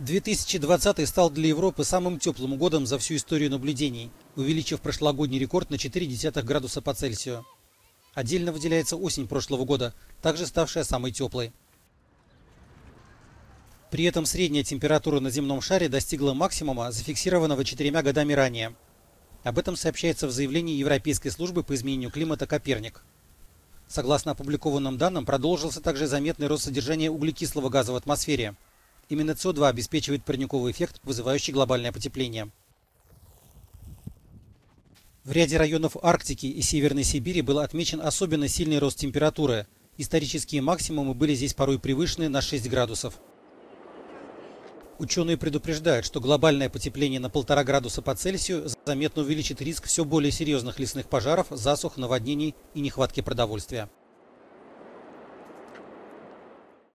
2020 стал для Европы самым теплым годом за всю историю наблюдений, увеличив прошлогодний рекорд на 0,4 градуса по Цельсию. Отдельно выделяется осень прошлого года, также ставшая самой теплой. При этом средняя температура на земном шаре достигла максимума, зафиксированного 4 годами ранее. Об этом сообщается в заявлении Европейской службы по изменению климата «Коперник». Согласно опубликованным данным, продолжился также заметный рост содержания углекислого газа в атмосфере. Именно СО2 обеспечивает парниковый эффект, вызывающий глобальное потепление. В ряде районов Арктики и Северной Сибири был отмечен особенно сильный рост температуры. Исторические максимумы были здесь порой превышены на 6 градусов. Ученые предупреждают, что глобальное потепление на 1,5 градуса по Цельсию заметно увеличит риск все более серьезных лесных пожаров, засух, наводнений и нехватки продовольствия.